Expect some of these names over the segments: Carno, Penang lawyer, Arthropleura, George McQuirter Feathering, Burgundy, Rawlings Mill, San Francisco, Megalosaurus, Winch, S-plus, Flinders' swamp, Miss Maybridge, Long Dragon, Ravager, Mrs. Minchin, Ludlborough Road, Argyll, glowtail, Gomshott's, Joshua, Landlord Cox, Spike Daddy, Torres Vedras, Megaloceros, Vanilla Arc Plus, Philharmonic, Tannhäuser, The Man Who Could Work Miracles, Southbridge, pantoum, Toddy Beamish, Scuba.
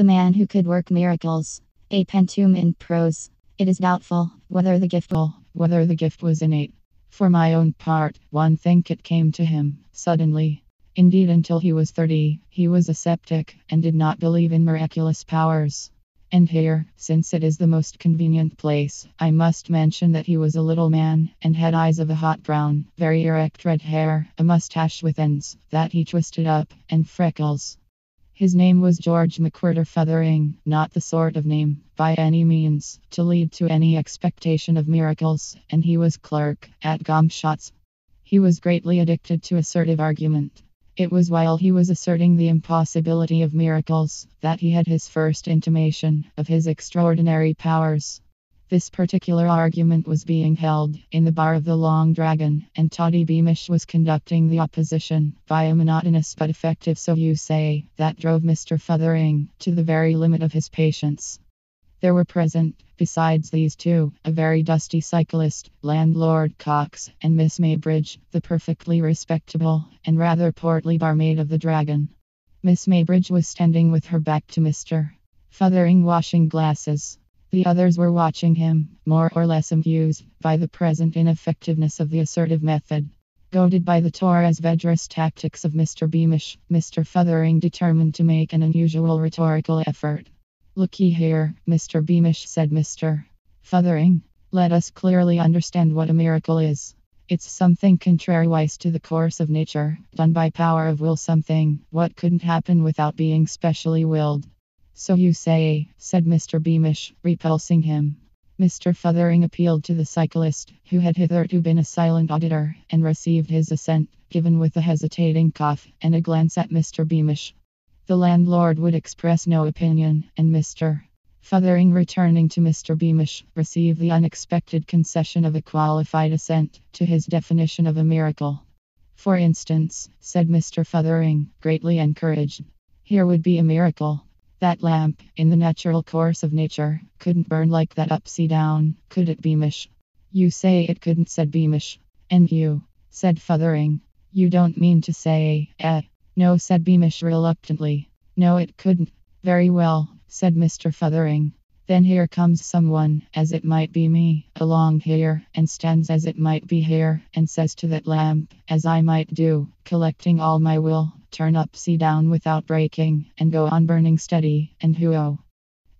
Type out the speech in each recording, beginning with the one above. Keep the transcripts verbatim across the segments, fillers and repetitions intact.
The man who could work miracles, a pantoum in prose. It is doubtful whether the gift whether the gift was innate. For my own part, one think it came to him suddenly. Indeed, until he was thirty, he was a sceptic, and did not believe in miraculous powers. And here, since it is the most convenient place, I must mention that he was a little man, and had eyes of a hot brown, very erect red hair, a mustache with ends, that he twisted up, and freckles. His name was George McQuirter Feathering, not the sort of name, by any means, to lead to any expectation of miracles, and he was clerk at Gomshott's. He was greatly addicted to assertive argument. It was while he was asserting the impossibility of miracles that he had his first intimation of his extraordinary powers. This particular argument was being held in the bar of the Long Dragon, and Toddy Beamish was conducting the opposition by a monotonous but effective "so you say" that drove Mister Feathering to the very limit of his patience. There were present, besides these two, a very dusty cyclist, Landlord Cox, and Miss Maybridge, the perfectly respectable and rather portly barmaid of the Dragon. Miss Maybridge was standing with her back to Mister Feathering washing glasses. The others were watching him, more or less amused by the present ineffectiveness of the assertive method. Goaded by the Torres Vedras tactics of Mister Beamish, Mister Feathering determined to make an unusual rhetorical effort. "Looky here, Mister Beamish," said Mister Feathering. "Let us clearly understand what a miracle is. It's something contrariwise to the course of nature, done by power of will, something what couldn't happen without being specially willed." "So you say," said Mister Beamish, repulsing him. Mister Feathering appealed to the cyclist, who had hitherto been a silent auditor, and received his assent, given with a hesitating cough and a glance at Mister Beamish. The landlord would express no opinion, and Mister Feathering, returning to Mister Beamish, received the unexpected concession of a qualified assent to his definition of a miracle. "For instance," said Mister Feathering, greatly encouraged, "here would be a miracle. That lamp, in the natural course of nature, couldn't burn like that upside down, could it, Beamish?" "You say it couldn't," said Beamish. "And you," said Feathering. "You don't mean to say, eh?" "No," said Beamish reluctantly. "No, it couldn't." "Very well," said Mister Feathering. "Then here comes someone, as it might be me, along here, and stands as it might be here, and says to that lamp, as I might do, collecting all my will, turn upside down without breaking, and go on burning steady, and hoo-oh!"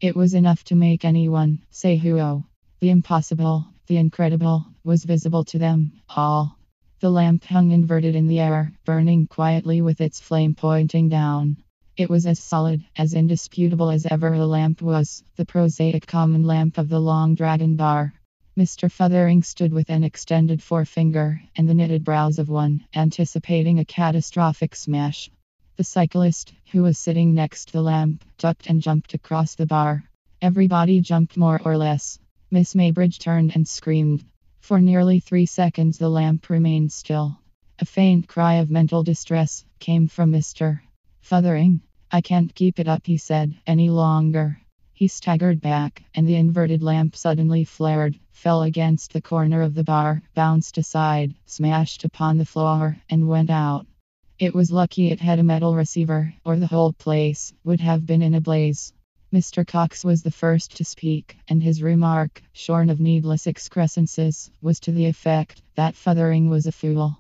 It was enough to make anyone say hoo-oh. The impossible, the incredible, was visible to them all. The lamp hung inverted in the air, burning quietly with its flame pointing down. It was as solid, as indisputable as ever a lamp was, the prosaic common lamp of the Long Dragon bar. Mister Feathering stood with an extended forefinger and the knitted brows of one, anticipating a catastrophic smash. The cyclist, who was sitting next the lamp, ducked and jumped across the bar. Everybody jumped more or less. Miss Maybridge turned and screamed. For nearly three seconds the lamp remained still. A faint cry of mental distress came from Mister Feathering. "I can't keep it up," he said, "any longer." He staggered back, and the inverted lamp suddenly flared, fell against the corner of the bar, bounced aside, smashed upon the floor, and went out. It was lucky it had a metal receiver, or the whole place would have been in a blaze. Mister Cox was the first to speak, and his remark, shorn of needless excrescences, was to the effect that Feathering was a fool.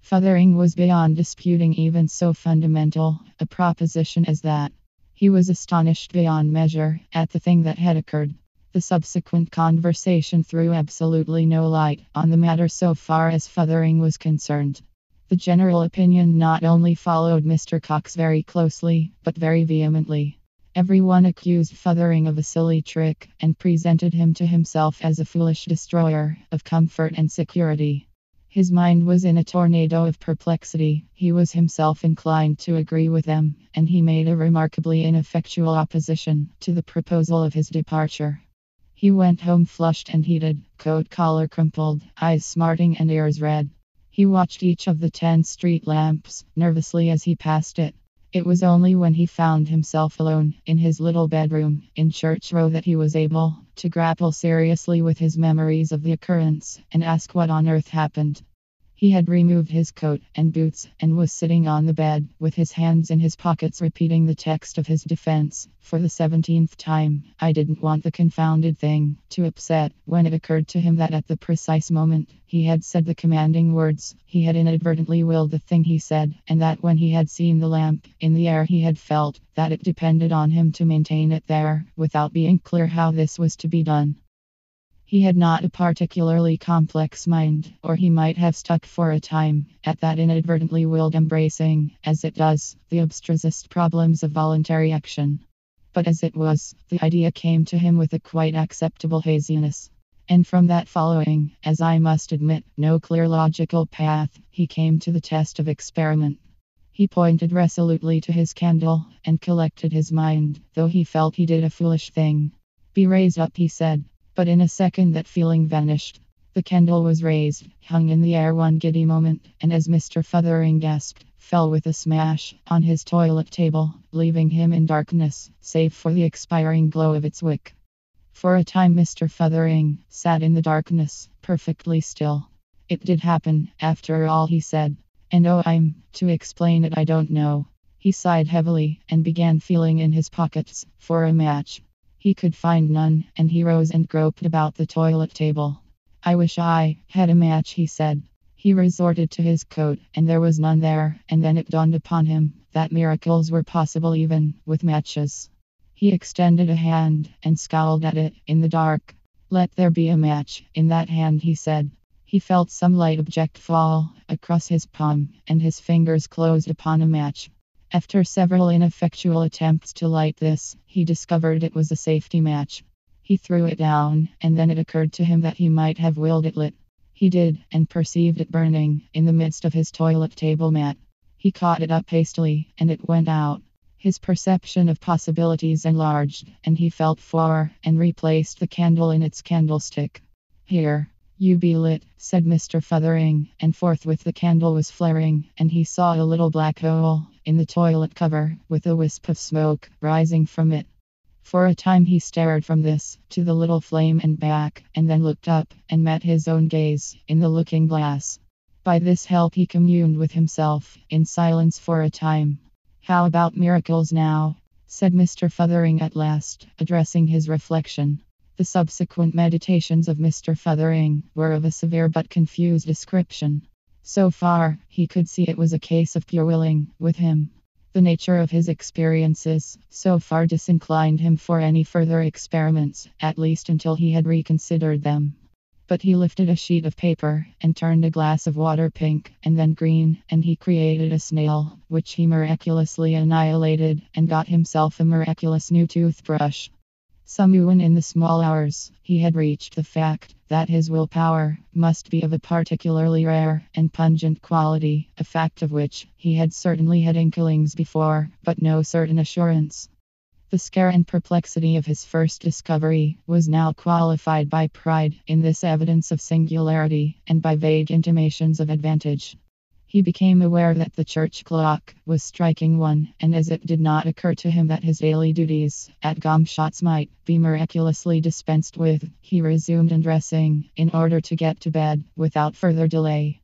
Feathering was beyond disputing even so fundamental a proposition as that. He was astonished beyond measure at the thing that had occurred. The subsequent conversation threw absolutely no light on the matter so far as Feathering was concerned. The general opinion not only followed Mister Cox very closely, but very vehemently. Everyone accused Feathering of a silly trick, and presented him to himself as a foolish destroyer of comfort and security. His mind was in a tornado of perplexity. He was himself inclined to agree with them, and he made a remarkably ineffectual opposition to the proposal of his departure. He went home flushed and heated, coat collar crumpled, eyes smarting and ears red. He watched each of the ten street lamps nervously as he passed it. It was only when he found himself alone in his little bedroom in Church Row that he was able to grapple seriously with his memories of the occurrence, and ask what on earth happened. He had removed his coat and boots and was sitting on the bed with his hands in his pockets repeating the text of his defense for the seventeenth time. I didn't want the confounded thing to upset when it occurred to him that at the precise moment he had said the commanding words, he had inadvertently willed the thing he said, and that when he had seen the lamp in the air he had felt that it depended on him to maintain it there without being clear how this was to be done. He had not a particularly complex mind, or he might have stuck for a time at that inadvertently willed embracing, as it does, the abstrusest problems of voluntary action. But as it was, the idea came to him with a quite acceptable haziness. And from that following, as I must admit, no clear logical path, he came to the test of experiment. He pointed resolutely to his candle, and collected his mind, though he felt he did a foolish thing. "Be raised up," he said. But in a second that feeling vanished. The candle was raised, hung in the air one giddy moment, and as Mister Feathering gasped, fell with a smash on his toilet table, leaving him in darkness, save for the expiring glow of its wick. For a time Mister Feathering sat in the darkness, perfectly still. "It did happen, after all," he said. "And oh, I'm to explain it, I don't know." He sighed heavily, and began feeling in his pockets for a match. He could find none, and he rose and groped about the toilet table. "I wish I had a match," he said. He resorted to his coat, and there was none there, and then it dawned upon him that miracles were possible even with matches. He extended a hand, and scowled at it, in the dark. "Let there be a match in that hand," he said. He felt some light object fall across his palm, and his fingers closed upon a match. After several ineffectual attempts to light this, he discovered it was a safety match. He threw it down, and then it occurred to him that he might have willed it lit. He did, and perceived it burning in the midst of his toilet table mat. He caught it up hastily, and it went out. His perception of possibilities enlarged, and he felt for and replaced the candle in its candlestick. "Here, you be lit," said Mister Feathering, and forthwith the candle was flaring, and he saw a little black hole in the toilet cover, with a wisp of smoke rising from it. For a time he stared from this to the little flame and back, and then looked up, and met his own gaze in the looking-glass. By this help he communed with himself, in silence for a time. "How about miracles now?" said Mister Feathering at last, addressing his reflection. The subsequent meditations of Mister Feathering were of a severe but confused description. So far, he could see it was a case of pure willing with him. The nature of his experiences so far disinclined him for any further experiments, at least until he had reconsidered them. But he lifted a sheet of paper, and turned a glass of water pink, and then green, and he created a snail, which he miraculously annihilated, and got himself a miraculous new toothbrush. Someone in the small hours, he had reached the fact that his willpower must be of a particularly rare and pungent quality, a fact of which he had certainly had inklings before, but no certain assurance. The scare and perplexity of his first discovery was now qualified by pride in this evidence of singularity, and by vague intimations of advantage. He became aware that the church clock was striking one, and as it did not occur to him that his daily duties at Gomshott's might be miraculously dispensed with, he resumed undressing in order to get to bed without further delay.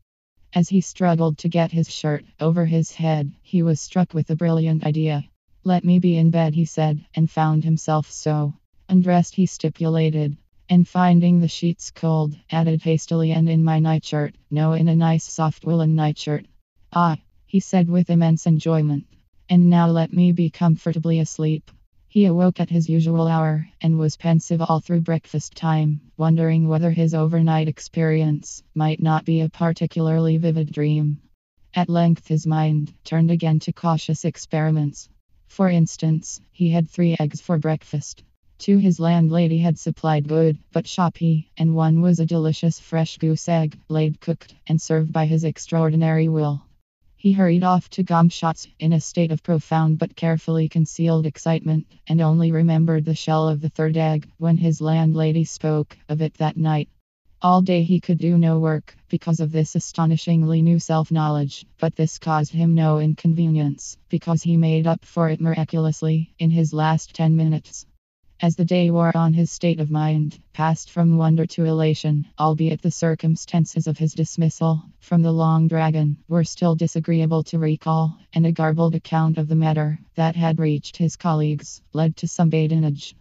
As he struggled to get his shirt over his head, he was struck with a brilliant idea. "Let me be in bed," he said, and found himself so. Undressed, he stipulated, and finding the sheets cold, added hastily, "and in my nightshirt, no, in a nice soft woolen nightshirt." "Ah," he said with immense enjoyment, "and now let me be comfortably asleep." He awoke at his usual hour, and was pensive all through breakfast time, wondering whether his overnight experience might not be a particularly vivid dream. At length his mind turned again to cautious experiments. For instance, he had three eggs for breakfast. Two his landlady had supplied good, but shoppy, and one was a delicious fresh goose egg, laid cooked, and served by his extraordinary will. He hurried off to Gomshott's in a state of profound but carefully concealed excitement, and only remembered the shell of the third egg when his landlady spoke of it that night. All day he could do no work because of this astonishingly new self-knowledge, but this caused him no inconvenience, because he made up for it miraculously in his last ten minutes. As the day wore on, his state of mind passed from wonder to elation, albeit the circumstances of his dismissal from the Long Dragon were still disagreeable to recall, and a garbled account of the matter that had reached his colleagues led to some badinage.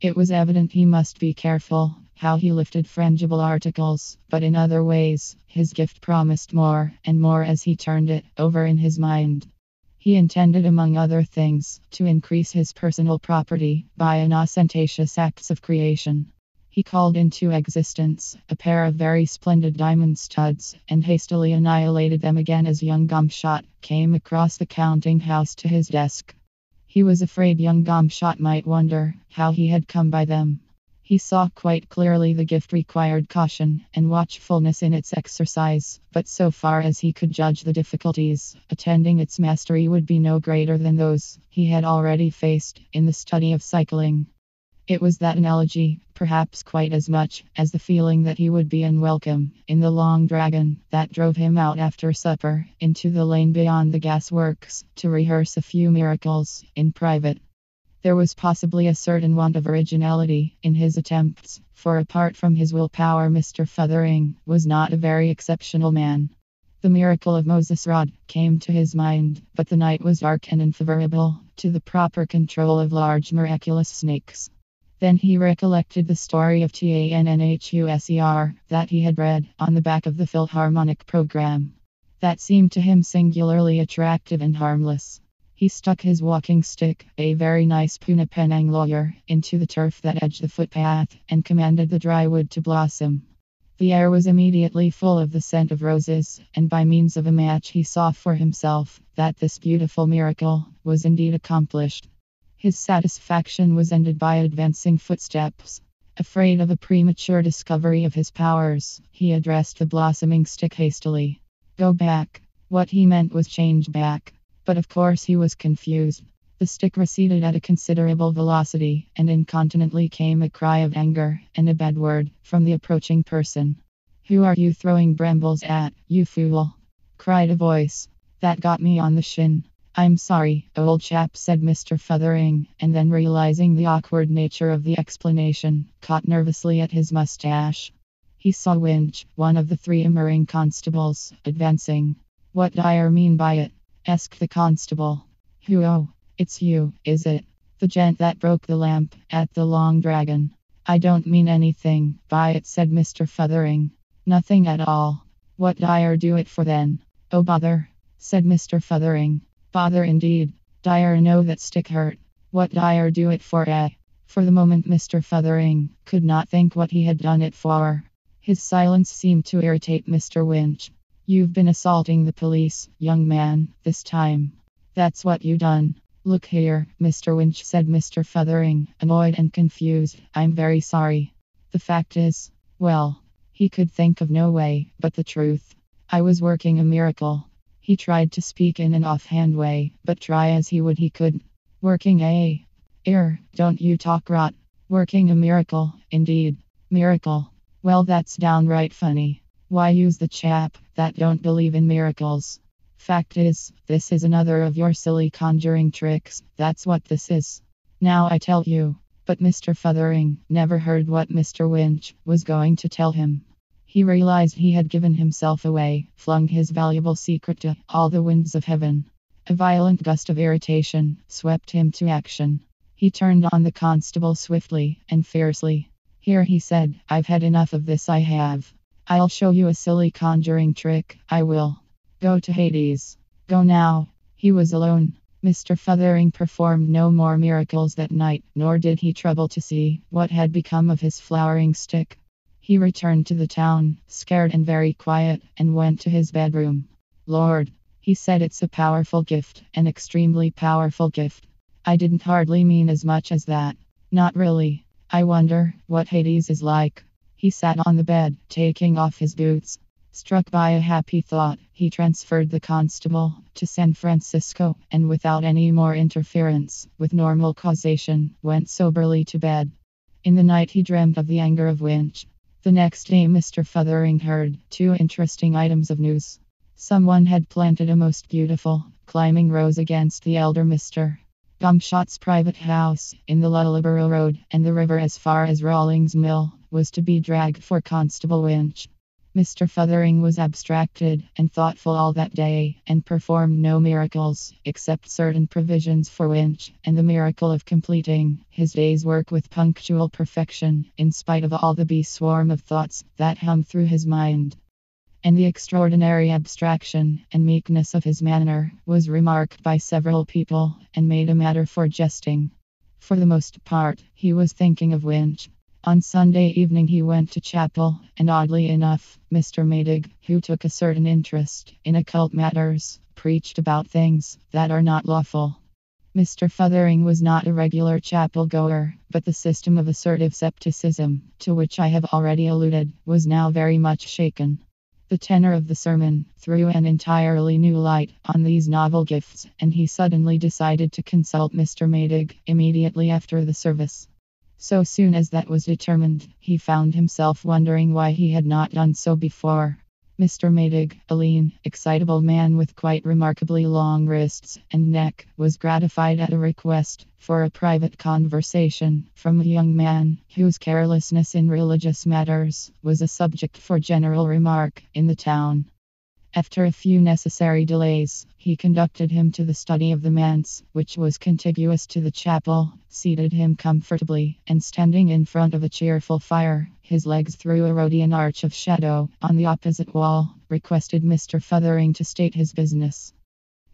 It was evident he must be careful how he lifted frangible articles, but in other ways, his gift promised more and more as he turned it over in his mind. He intended, among other things, to increase his personal property by an ostentatious acts of creation. He called into existence a pair of very splendid diamond studs, and hastily annihilated them again as young Gomshott came across the counting house to his desk. He was afraid young Gomshott might wonder how he had come by them. He saw quite clearly the gift required caution and watchfulness in its exercise, but so far as he could judge, the difficulties attending its mastery would be no greater than those he had already faced in the study of cycling. It was that analogy, perhaps quite as much as the feeling that he would be unwelcome in the Long Dragon, that drove him out after supper into the lane beyond the gasworks to rehearse a few miracles in private. There was possibly a certain want of originality in his attempts, for apart from his willpower, Mister Feathering was not a very exceptional man. The miracle of Moses' rod came to his mind, but the night was dark and unfavorable to the proper control of large miraculous snakes. Then he recollected the story of Tannhäuser that he had read on the back of the Philharmonic program. That seemed to him singularly attractive and harmless. He stuck his walking stick, a very nice Puna Penang lawyer, into the turf that edged the footpath, and commanded the dry wood to blossom. The air was immediately full of the scent of roses, and by means of a match he saw for himself that this beautiful miracle was indeed accomplished. His satisfaction was ended by advancing footsteps. Afraid of a premature discovery of his powers, he addressed the blossoming stick hastily. "Go back." What he meant was change back. But of course he was confused. The stick receded at a considerable velocity, and incontinently came a cry of anger and a bad word from the approaching person. "Who are you throwing brambles at, you fool?" cried a voice. That got me on the shin. "I'm sorry, old chap," said Mister Feathering, and then, realizing the awkward nature of the explanation, caught nervously at his mustache. He saw Winch, one of the three emerging constables, advancing. "What d'yer mean by it?" asked the constable. "Who? Oh, it's you, is it? The gent that broke the lamp at the Long Dragon." "I don't mean anything by it," said Mister Feathering. "Nothing at all. What d'yer do it for, then?" "Oh, bother," said Mister Feathering. "Bother indeed. D'yer know that stick hurt? What d'yer do it for, eh?" For the moment Mister Feathering could not think what he had done it for. His silence seemed to irritate Mister Winch. "You've been assaulting the police, young man, this time. That's what you done." "Look here, Mister Winch," said Mister Feathering, annoyed and confused, "I'm very sorry. The fact is, well," he could think of no way but the truth. "I was working a miracle." He tried to speak in an offhand way, but try as he would he couldn't. "Working a... er, don't you talk rot. Working a miracle, indeed. Miracle. Well, that's downright funny. Why use the chap that don't believe in miracles? Fact is, this is another of your silly conjuring tricks, that's what this is. Now I tell you." But Mister Feathering never heard what Mister Winch was going to tell him. He realized he had given himself away, flung his valuable secret to all the winds of heaven. A violent gust of irritation swept him to action. He turned on the constable swiftly and fiercely. "Here," he said, "I've had enough of this, I have. I'll show you a silly conjuring trick, I will. Go to Hades. Go now." He was alone. Mister Feathering performed no more miracles that night, nor did he trouble to see what had become of his flowering stick. He returned to the town, scared and very quiet, and went to his bedroom. "Lord," he said, "it's a powerful gift, an extremely powerful gift. I didn't hardly mean as much as that. Not really. I wonder what Hades is like." He sat on the bed, taking off his boots. Struck by a happy thought, he transferred the constable to San Francisco, and without any more interference with normal causation, went soberly to bed. In the night he dreamt of the anger of Winch. The next day Mister Feathering heard two interesting items of news. Someone had planted a most beautiful climbing rose against the elder Mister Gomshott's private house, in the Ludlborough Road, and the river as far as Rawlings Mill, was to be dragged for Constable Winch. Mister Feathering was abstracted and thoughtful all that day, and performed no miracles, except certain provisions for Winch, and the miracle of completing his day's work with punctual perfection, in spite of all the bee swarm of thoughts that hummed through his mind. And the extraordinary abstraction and meekness of his manner was remarked by several people, and made a matter for jesting. For the most part, he was thinking of Winch. On Sunday evening he went to chapel, and oddly enough, Mister Maydig, who took a certain interest in occult matters, preached about things that are not lawful. Mister Feathering was not a regular chapel-goer, but the system of assertive scepticism, to which I have already alluded, was now very much shaken. The tenor of the sermon threw an entirely new light on these novel gifts, and he suddenly decided to consult Mister Maydig immediately after the service. So soon as that was determined, he found himself wondering why he had not done so before. Mister Maydig, a lean, excitable man with quite remarkably long wrists and neck, was gratified at a request for a private conversation from a young man whose carelessness in religious matters was a subject for general remark in the town. After a few necessary delays, he conducted him to the study of the manse, which was contiguous to the chapel, seated him comfortably, and standing in front of a cheerful fire, his legs through a Rhodian arch of shadow on the opposite wall, requested Mister Feathering to state his business.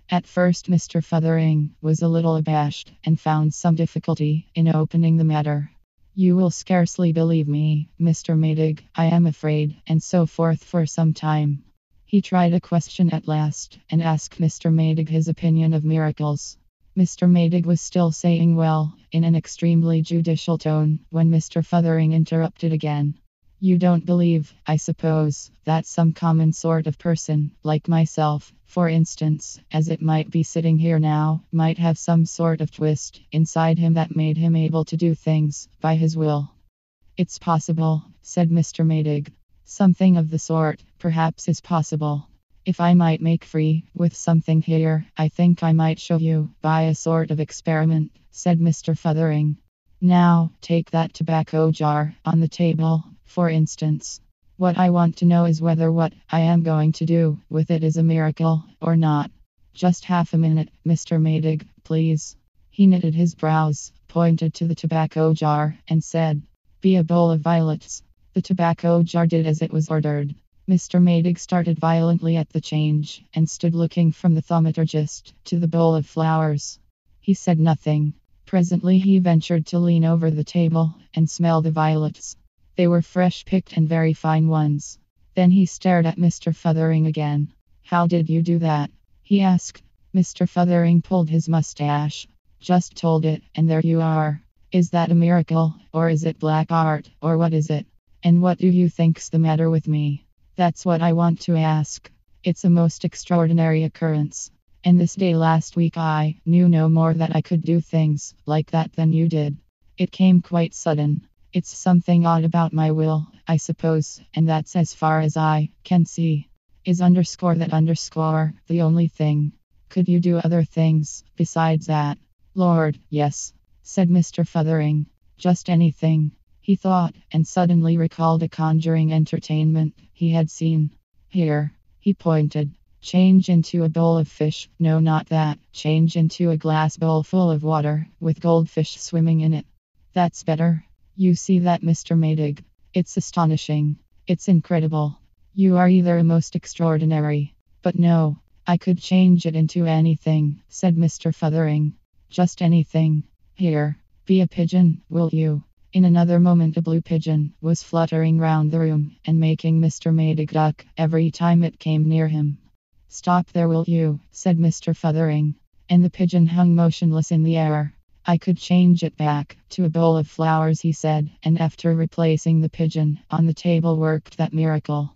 At first Mister Feathering was a little abashed, and found some difficulty in opening the matter. "You will scarcely believe me, Mister Maydig, I am afraid," and so forth for some time. He tried a question at last, and asked Mister Maydig his opinion of miracles. Mister Maydig was still saying "well," in an extremely judicial tone, when Mister Feathering interrupted again. "You don't believe, I suppose, that some common sort of person, like myself, for instance, as it might be sitting here now, might have some sort of twist inside him that made him able to do things by his will?" "It's possible," said Mister Maydig. "Something of the sort, perhaps, is possible. If I might make free with something here, I think I might show you, by a sort of experiment," said Mister Feathering. "Now, take that tobacco jar on the table, for instance. What I want to know is whether what I am going to do with it is a miracle or not." "Just half a minute, Mister Maydig, please." He knitted his brows, pointed to the tobacco jar, and said, "Be a bowl of violets." The tobacco jar did as it was ordered. Mister Maydig started violently at the change, and stood looking from the thaumaturgist to the bowl of flowers. He said nothing. Presently he ventured to lean over the table, and smell the violets. They were fresh picked and very fine ones. Then he stared at Mister Feathering again. "How did you do that?" he asked. Mister Feathering pulled his mustache. "Just told it, and there you are. Is that a miracle, or is it black art, or what is it? And what do you think's the matter with me? That's what I want to ask. It's a most extraordinary occurrence. And this day last week I knew no more that I could do things like that than you did. It came quite sudden. It's something odd about my will, I suppose, and that's as far as I can see. Is underscore that underscore the only thing? Could you do other things besides that?" "Lord, yes," said Mister Feathering. "Just anything," he thought, and suddenly recalled a conjuring entertainment he had seen. "Here," he pointed, "change into a bowl of fish, no, not that, change into a glass bowl full of water, with goldfish swimming in it. That's better. You see that, Mister Maydig? It's astonishing. It's incredible. You are either a most extraordinary, but no, I could change it into anything," said Mister Feathering. "Just anything. Here, be a pigeon, will you?" In another moment a blue pigeon was fluttering round the room, and making Mister Maydig duck every time it came near him. "Stop there, will you?" said Mister Feathering, and the pigeon hung motionless in the air. "I could change it back to a bowl of flowers," he said, and after replacing the pigeon on the table worked that miracle.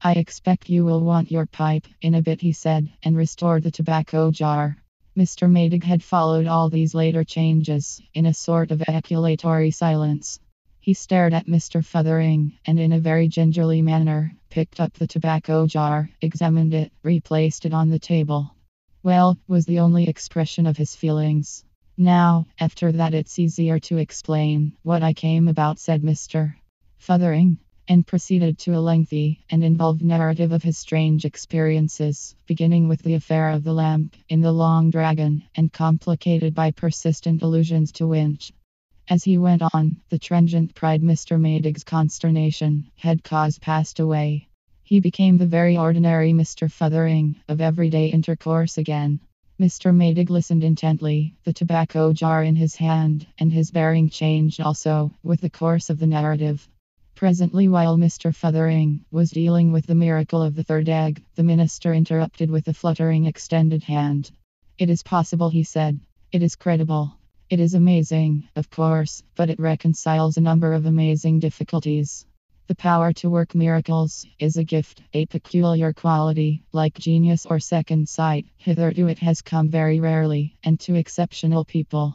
"I expect you will want your pipe in a bit," he said, and restored the tobacco jar. Mister Maydig had followed all these later changes in a sort of ejaculatory silence. He stared at Mister Feathering, and in a very gingerly manner picked up the tobacco jar, examined it, replaced it on the table. "Well," was the only expression of his feelings. Now, after that it's easier to explain what I came about, said Mister Feathering, and proceeded to a lengthy and involved narrative of his strange experiences, beginning with the affair of the lamp in the Long Dragon, and complicated by persistent allusions to Winch. As he went on, the transient pride Mister Maydig's consternation had caused passed away. He became the very ordinary Mister Feathering of everyday intercourse again. Mister Maydig listened intently, the tobacco jar in his hand, and his bearing changed also with the course of the narrative. Presently, while Mister Feathering was dealing with the miracle of the third egg, the minister interrupted with a fluttering extended hand. "It is possible," he said. "It is credible. It is amazing, of course, but it reconciles a number of amazing difficulties. The power to work miracles is a gift, a peculiar quality, like genius or second sight. Hitherto it has come very rarely, and to exceptional people.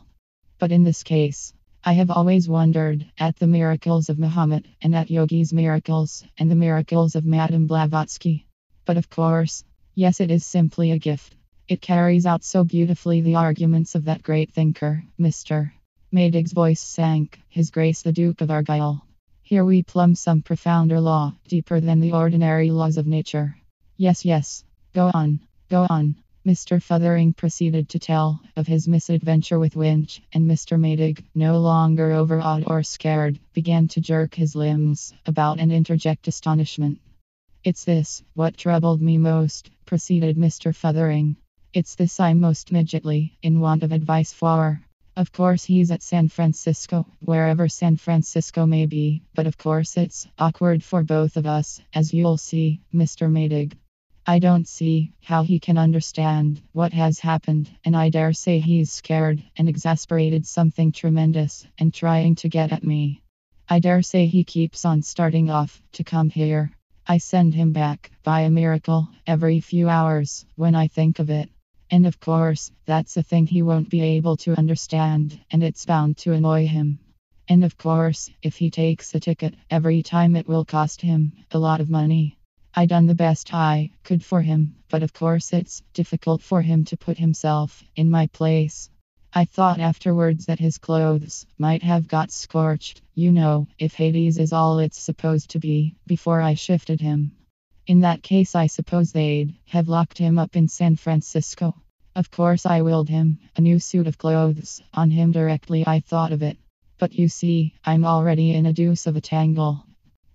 But in this case, I have always wondered at the miracles of Muhammad, and at Yogi's miracles, and the miracles of Madame Blavatsky. But of course, yes, it is simply a gift. It carries out so beautifully the arguments of that great thinker." Mister Maydig's voice sank, his grace the Duke of Argyll. "Here we plumb some profounder law, deeper than the ordinary laws of nature." Yes, yes. Go on, go on. Mister Feathering proceeded to tell of his misadventure with Winch, and Mister Maydig, no longer overawed or scared, began to jerk his limbs about and interject astonishment. "It's this, what troubled me most," proceeded Mister Feathering. "It's this I'm most midgetly in want of advice for. Of course he's at San Francisco, wherever San Francisco may be, but of course it's awkward for both of us, as you'll see, Mister Maydig. I don't see how he can understand what has happened, and I dare say he's scared and exasperated something tremendous, and trying to get at me. I dare say he keeps on starting off to come here. I send him back, by a miracle, every few hours, when I think of it. And of course, that's a thing he won't be able to understand, and it's bound to annoy him. And of course, if he takes a ticket, every time it will cost him a lot of money. I done the best I could for him, but of course it's difficult for him to put himself in my place. I thought afterwards that his clothes might have got scorched, you know, if Hades is all it's supposed to be, before I shifted him. In that case I suppose they'd have locked him up in San Francisco. Of course I willed him a new suit of clothes on him directly I thought of it. But you see, I'm already in a deuce of a tangle."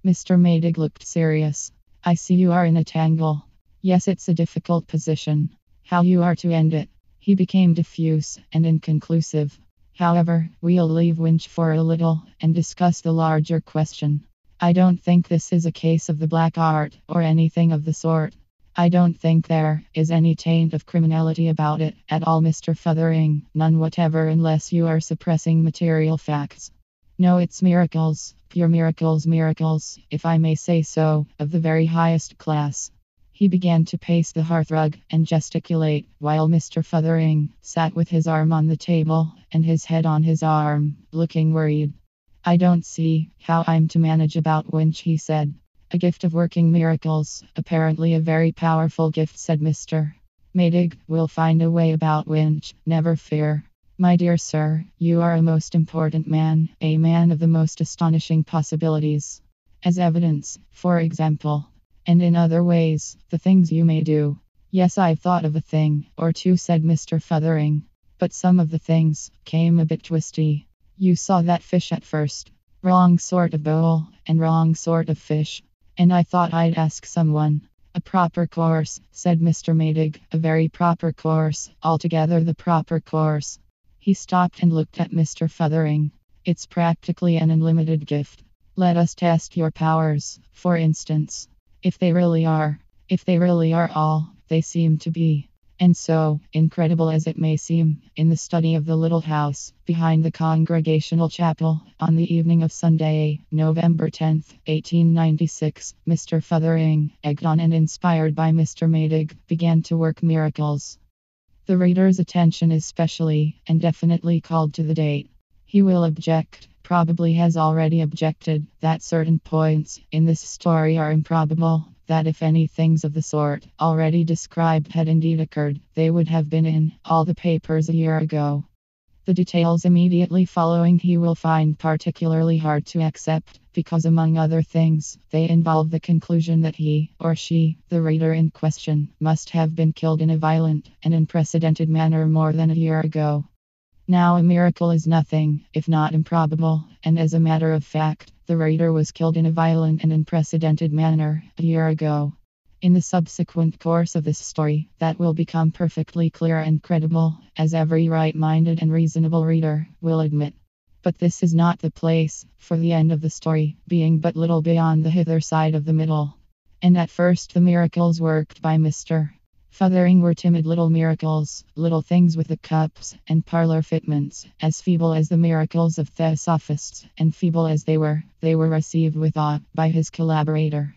Mister Maydig looked serious. "I see you are in a tangle. Yes, it's a difficult position. How you are to end it." He became diffuse and inconclusive. "However, we'll leave Winch for a little and discuss the larger question. I don't think this is a case of the black art, or anything of the sort. I don't think there is any taint of criminality about it at all, Mister Feathering, none whatever, unless you are suppressing material facts. No, it's miracles, pure miracles, miracles, if I may say so, of the very highest class." He began to pace the hearthrug and gesticulate, while Mister Feathering sat with his arm on the table and his head on his arm, looking worried. "I don't see how I'm to manage about Winch," he said. "A gift of working miracles, apparently a very powerful gift," said Mister Maydig. "We'll find a way about Winch, never fear. My dear sir, you are a most important man, a man of the most astonishing possibilities. As evidence, for example, and in other ways, the things you may do." "Yes, I've thought of a thing or two," said Mister Feathering, "but some of the things came a bit twisty. You saw that fish at first. Wrong sort of bowl, and wrong sort of fish. And I thought I'd ask someone." "A proper course," said Mister Maydig, "a very proper course, altogether the proper course." He stopped and looked at Mister Feathering. "It's practically an unlimited gift. Let us test your powers, for instance. If they really are, if they really are all they seem to be. And so, incredible as it may seem, in the study of the little house behind the Congregational Chapel, on the evening of Sunday, November tenth, eighteen ninety-six, Mister Feathering, egged on and inspired by Mister Maydig, began to work miracles. The reader's attention is specially and definitely called to the date. He will object, probably has already objected, that certain points in this story are improbable, that if any things of the sort already described had indeed occurred, they would have been in all the papers a year ago. The details immediately following he will find particularly hard to accept, because among other things, they involve the conclusion that he, or she, the reader in question, must have been killed in a violent and unprecedented manner more than a year ago. Now a miracle is nothing, if not improbable, and as a matter of fact, the reader was killed in a violent and unprecedented manner, a year ago. In the subsequent course of this story, that will become perfectly clear and credible, as every right-minded and reasonable reader will admit. But this is not the place, for the end of the story, being but little beyond the hither side of the middle. And at first the miracles worked by Mister Feathering were timid little miracles, little things with the cups and parlor fitments, as feeble as the miracles of theosophists, and feeble as they were, they were received with awe by his collaborator.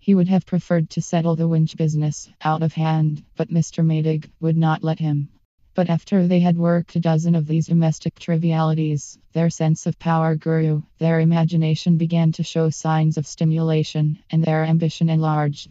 He would have preferred to settle the Winch business out of hand, but Mister Maydig would not let him. But after they had worked a dozen of these domestic trivialities, their sense of power grew, their imagination began to show signs of stimulation, and their ambition enlarged.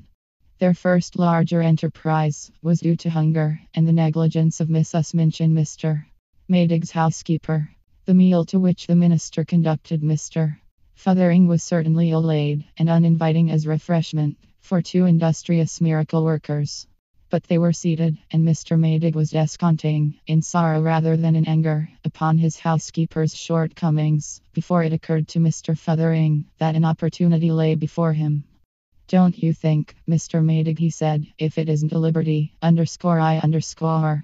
Their first larger enterprise was due to hunger and the negligence of Missus Minchin, Mister Maydig's housekeeper. The meal to which the minister conducted Mister Feathering was certainly ill-laid and uninviting as refreshment for two industrious miracle workers. But they were seated, and Mister Maydig was descanting, in sorrow rather than in anger, upon his housekeeper's shortcomings, before it occurred to Mister Feathering that an opportunity lay before him. "Don't you think, Mister Maydig," he said, "if it isn't a liberty, underscore I underscore.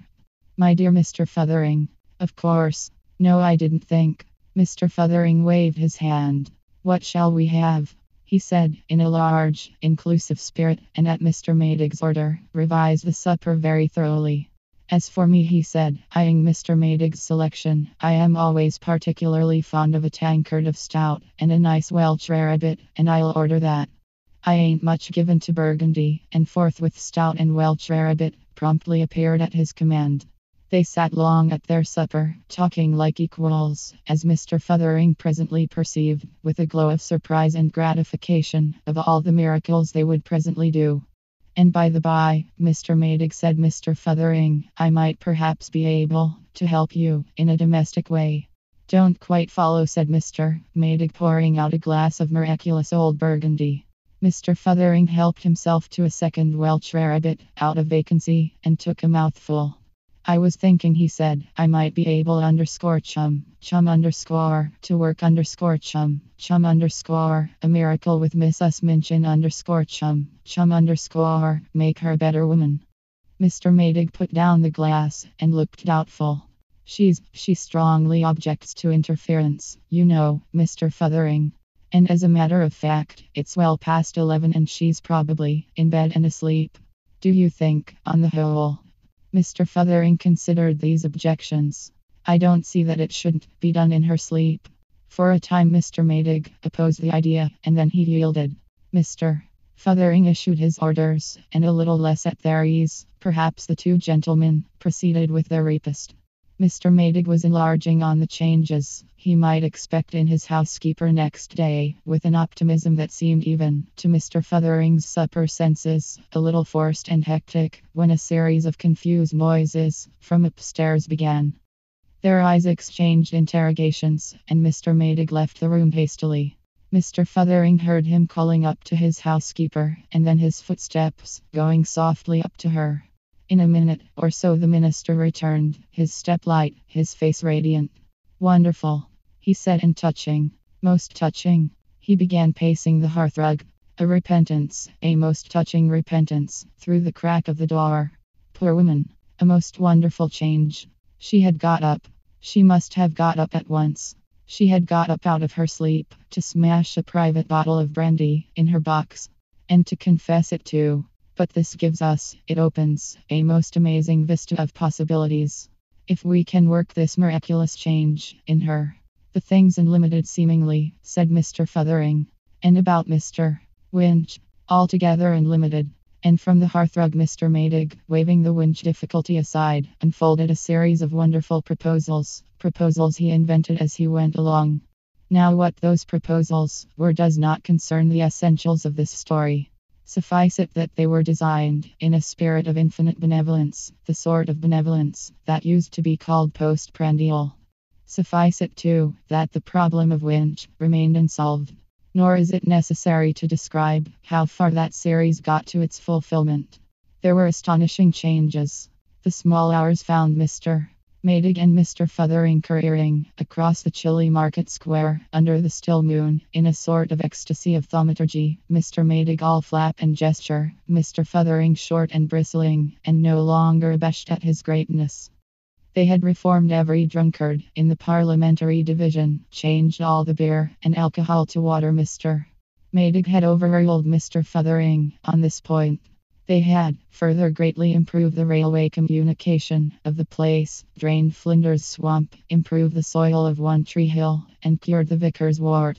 My dear Mister Feathering." "Of course. No, I didn't think." Mister Feathering waved his hand. "What shall we have?" he said, in a large, inclusive spirit, and at Mister Maydig's order, revised the supper very thoroughly. "As for me," he said, eyeing Mister Maydig's selection, "I am always particularly fond of a tankard of stout, and a nice Welsh rarebit, and I'll order that. I ain't much given to Burgundy," and forthwith stout and Welsh rarebit promptly appeared at his command. They sat long at their supper, talking like equals, as Mister Feathering presently perceived, with a glow of surprise and gratification, of all the miracles they would presently do. "And by the by, Mister Maydig," said Mister Feathering, "I might perhaps be able to help you in a domestic way." "Don't quite follow," said Mister Maydig, pouring out a glass of miraculous old Burgundy. Mister Feathering helped himself to a second Welsh rarebit out of vacancy, and took a mouthful. "I was thinking," he said, "I might be able underscore chum, chum underscore, to work underscore chum, chum underscore, a miracle with Missus Minchin underscore chum, chum underscore, make her a better woman." Mister Maydig put down the glass, and looked doubtful. She's, she strongly objects to interference, you know, Mister Feathering. And as a matter of fact, it's well past eleven and she's probably in bed and asleep. Do you think, on the whole..." Mister Feathering considered these objections. "I don't see that it shouldn't be done in her sleep." For a time Mister Maydig opposed the idea, and then he yielded. Mister Feathering issued his orders, and a little less at their ease, perhaps, the two gentlemen proceeded with their repast. Mister Maydig was enlarging on the changes he might expect in his housekeeper next day, with an optimism that seemed, even to Mister Feathering's supper senses, a little forced and hectic, when a series of confused noises from upstairs began. Their eyes exchanged interrogations, and Mister Maydig left the room hastily. Mister Feathering heard him calling up to his housekeeper, and then his footsteps going softly up to her. In a minute or so the minister returned, his step light, his face radiant. "Wonderful," he said, "and touching. Most touching." He began pacing the hearthrug. A repentance, a most touching repentance, through the crack of the door. Poor woman. A most wonderful change. She had got up. She must have got up at once. She had got up out of her sleep, to smash a private bottle of brandy in her box. And to confess it too. But this gives us, it opens, a most amazing vista of possibilities. If we can work this miraculous change in her. "The thing's unlimited seemingly," said Mister Feathering. "And about Mister Winch, altogether unlimited." And from the hearthrug Mister Maydig, waving the Winch difficulty aside, unfolded a series of wonderful proposals, proposals he invented as he went along. Now what those proposals were does not concern the essentials of this story. Suffice it that they were designed in a spirit of infinite benevolence, the sort of benevolence that used to be called postprandial. Suffice it too, that the problem of Winch remained unsolved. Nor is it necessary to describe how far that series got to its fulfillment. There were astonishing changes. The small hours found Mister Maydig and Mister Feathering careering across the chilly market square under the still moon in a sort of ecstasy of thaumaturgy, Mister Maydig all flap and gesture, Mister Feathering short and bristling, and no longer abashed at his greatness. They had reformed every drunkard in the parliamentary division, changed all the beer and alcohol to water. Mister Maydig had overruled Mister Feathering on this point. They had further greatly improved the railway communication of the place, drained Flinders' swamp, improved the soil of One Tree Hill, and cured the vicar's wart.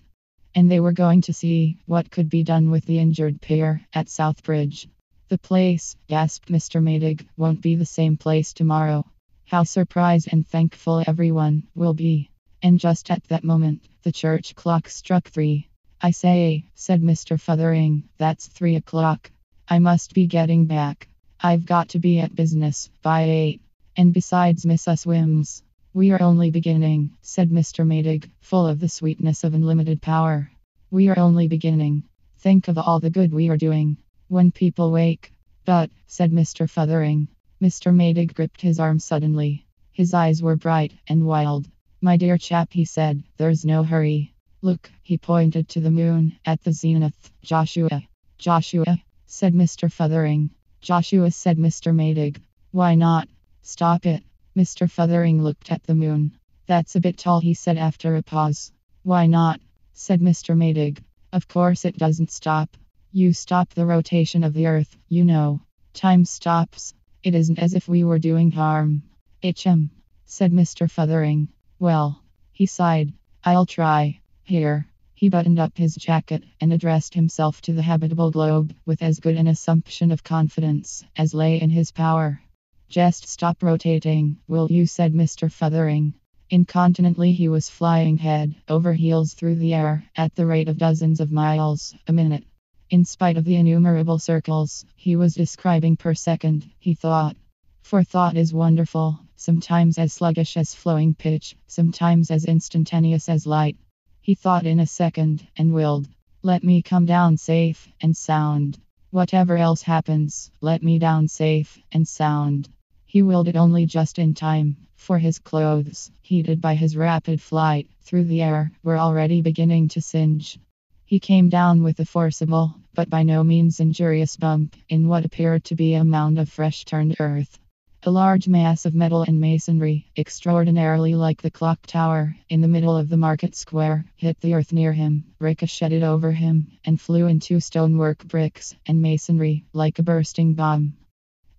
And they were going to see what could be done with the injured pier at Southbridge. "The place," gasped Mister Maydig, "won't be the same place tomorrow. How surprised and thankful everyone will be." And just at that moment, the church clock struck three. "I say," said Mister Feathering, "that's three o'clock. I must be getting back. I've got to be at business by eight. And besides Missus Wims." "We are only beginning," said Mister Maydig, full of the sweetness of unlimited power. "We are only beginning. Think of all the good we are doing when people wake." "But," said Mister Feathering. Mister Maydig gripped his arm suddenly. His eyes were bright and wild. "My dear chap," he said, "there's no hurry. Look," he pointed to the moon at the zenith. "Joshua." "Joshua," said Mister Feathering. "Joshua," said Mister Maydig. "Why not? Stop it." Mister Feathering looked at the moon. "That's a bit tall," he said after a pause. "Why not?" said Mister Maydig. "Of course it doesn't stop. You stop the rotation of the earth, you know. Time stops. It isn't as if we were doing harm." "Hm," said Mister Feathering. "Well," he sighed, "I'll try. Here." He buttoned up his jacket and addressed himself to the habitable globe with as good an assumption of confidence as lay in his power. "Just stop rotating, will you?" said Mister Feathering. Incontinently he was flying head over heels through the air at the rate of dozens of miles a minute. In spite of the innumerable circles he was describing per second, he thought. For thought is wonderful, sometimes as sluggish as flowing pitch, sometimes as instantaneous as light. He thought in a second and willed, "Let me come down safe and sound. Whatever else happens, let me down safe and sound." He willed it only just in time, for his clothes, heated by his rapid flight through the air, were already beginning to singe. He came down with a forcible, but by no means injurious bump, in what appeared to be a mound of fresh turned earth. A large mass of metal and masonry, extraordinarily like the clock tower in the middle of the market square, hit the earth near him, ricocheted over him, and flew into stonework, bricks, and masonry, like a bursting bomb.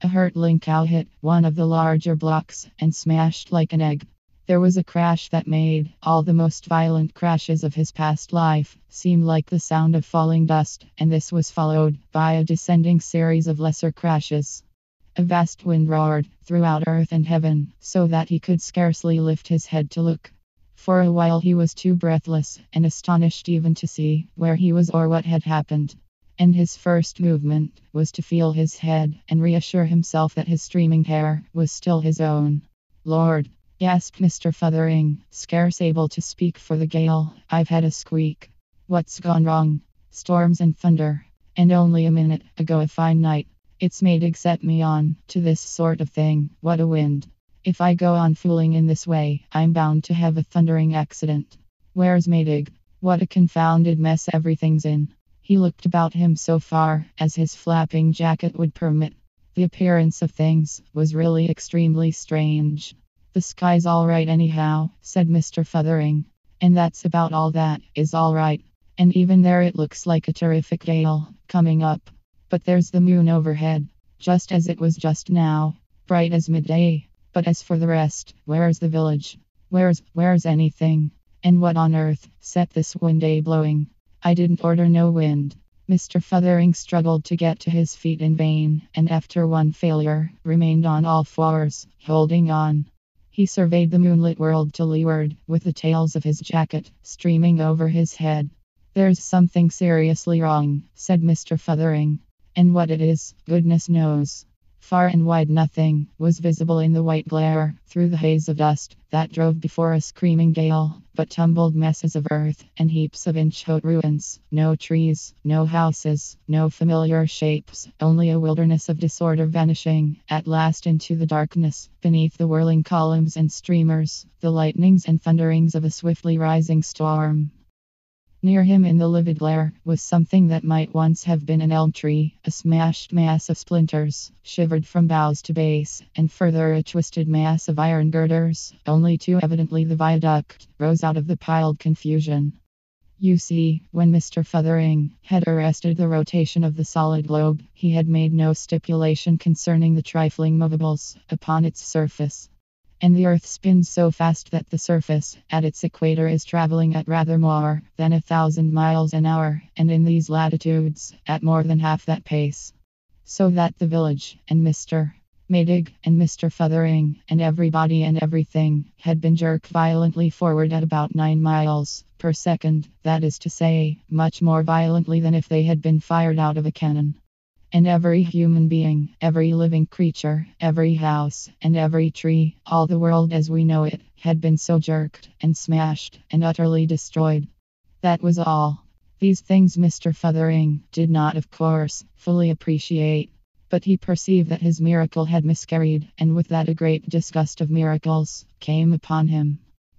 A hurtling cow hit one of the larger blocks and smashed like an egg. There was a crash that made all the most violent crashes of his past life seem like the sound of falling dust, and this was followed by a descending series of lesser crashes. A vast wind roared throughout earth and heaven, so that he could scarcely lift his head to look. For a while he was too breathless and astonished even to see where he was or what had happened. And his first movement was to feel his head and reassure himself that his streaming hair was still his own. "Lord!" gasped Mister Feathering, scarce able to speak for the gale. "I've had a squeak. What's gone wrong? Storms and thunder. And only a minute ago a fine night. It's Maydig set me on to this sort of thing. What a wind! If I go on fooling in this way, I'm bound to have a thundering accident. Where's Maydig? What a confounded mess everything's in." He looked about him so far as his flapping jacket would permit. The appearance of things was really extremely strange. "The sky's all right anyhow," said Mister Feathering. "And that's about all that is all right. And even there it looks like a terrific gale coming up. But there's the moon overhead, just as it was just now, bright as midday. But as for the rest, where's the village? Where's, where's anything? And what on earth set this wind a-blowing? I didn't order no wind." Mister Feathering struggled to get to his feet in vain, and after one failure, remained on all fours, holding on. He surveyed the moonlit world to leeward, with the tails of his jacket streaming over his head. "There's something seriously wrong," said Mister Feathering. "And what it is, goodness knows. Far and wide nothing was visible in the white glare, through the haze of dust that drove before a screaming gale, but tumbled masses of earth and heaps of inch-high ruins, no trees, no houses, no familiar shapes, only a wilderness of disorder vanishing at last into the darkness, beneath the whirling columns and streamers, the lightnings and thunderings of a swiftly rising storm. Near him in the livid glare was something that might once have been an elm tree, a smashed mass of splinters, shivered from boughs to base, and further a twisted mass of iron girders, only too evidently the viaduct, rose out of the piled confusion. You see, when Mister Feathering had arrested the rotation of the solid globe, he had made no stipulation concerning the trifling movables upon its surface. And the Earth spins so fast that the surface at its equator is traveling at rather more than a thousand miles an hour, and in these latitudes, at more than half that pace. So that the village, and Mister Maydig, and Mister Feathering, and everybody and everything, had been jerked violently forward at about nine miles per second, that is to say, much more violently than if they had been fired out of a cannon. And every human being, every living creature, every house, and every tree, all the world as we know it, had been so jerked, and smashed, and utterly destroyed. That was all. These things Mister Feathering did not, of course, fully appreciate, but he perceived that his miracle had miscarried, and with that a great disgust of miracles came upon him.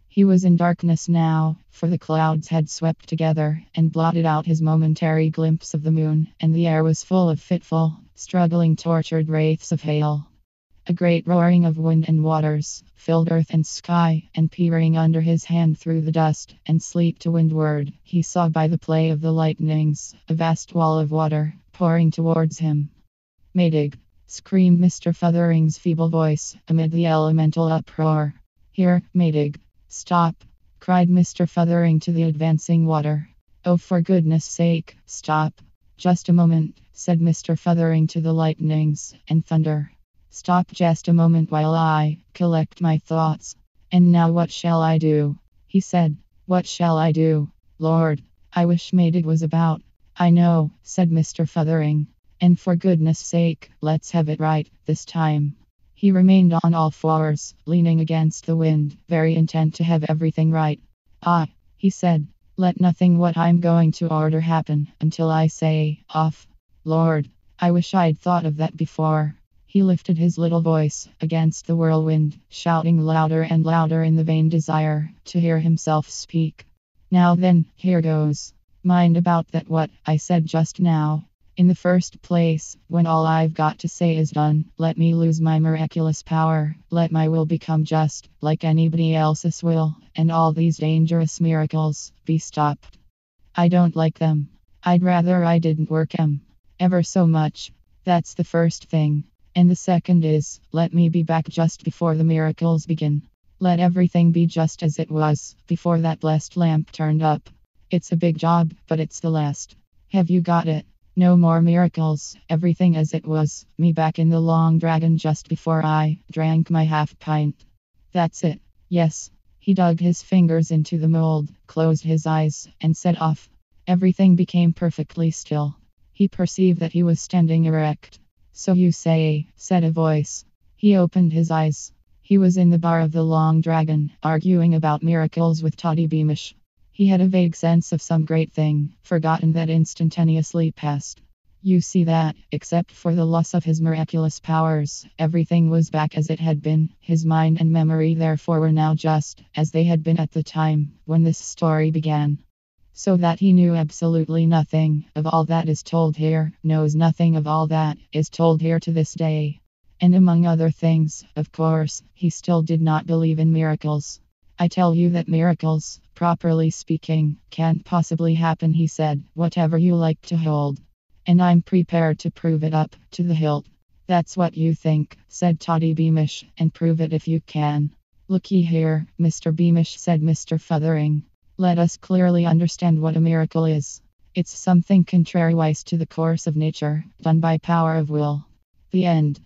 He was in darkness now, for the clouds had swept together and blotted out his momentary glimpse of the moon, and the air was full of fitful, struggling, tortured wraiths of hail. A great roaring of wind and waters filled earth and sky, and peering under his hand through the dust and sleet to windward, he saw by the play of the lightnings a vast wall of water pouring towards him. "Maydig!" screamed Mister Feathering's feeble voice amid the elemental uproar. "Here, Maydig!" "Stop!" cried Mister Feathering to the advancing water. "Oh, for goodness' sake, stop!" "Just a moment," said Mister Feathering to the lightnings and thunder. "Stop just a moment while I collect my thoughts. And now what shall I do?" he said. "What shall I do? Lord, I wish Maydig was about." "I know," said Mister Feathering. "And for goodness' sake, let's have it right this time." He remained on all fours, leaning against the wind, very intent to have everything right. "Ah," he said, "let nothing what I'm going to order happen until I say off. Lord, I wish I'd thought of that before." He lifted his little voice against the whirlwind, shouting louder and louder in the vain desire to hear himself speak. "Now then, here goes. Mind about that what I said just now. In the first place, when all I've got to say is done, let me lose my miraculous power, let my will become just, like anybody else's will, and all these dangerous miracles be stopped. I don't like them. I'd rather I didn't work 'em. Ever so much. That's the first thing. And the second is, let me be back just before the miracles begin. Let everything be just as it was, before that blessed lamp turned up. It's a big job, but it's the last. Have you got it? No more miracles, everything as it was, me back in the Long Dragon just before I drank my half pint. That's it. Yes." He dug his fingers into the mold, closed his eyes, and set off. Everything became perfectly still. He perceived that he was standing erect. "So you say," said a voice. He opened his eyes. He was in the bar of the Long Dragon, arguing about miracles with Toddy Beamish. He had a vague sense of some great thing, forgotten, that instantaneously passed. You see that, except for the loss of his miraculous powers, everything was back as it had been. His mind and memory therefore were now just as they had been at the time when this story began. So that he knew absolutely nothing of all that is told here, knows nothing of all that is told here to this day. And among other things, of course, he still did not believe in miracles. "I tell you that miracles, properly speaking, can't possibly happen," he said, "whatever you like to hold. And I'm prepared to prove it up to the hilt." "That's what you think," said Toddy Beamish, "and prove it if you can." "Looky here, Mister Beamish," said Mister Feathering. "Let us clearly understand what a miracle is. It's something contrariwise to the course of nature, done by power of will. The end.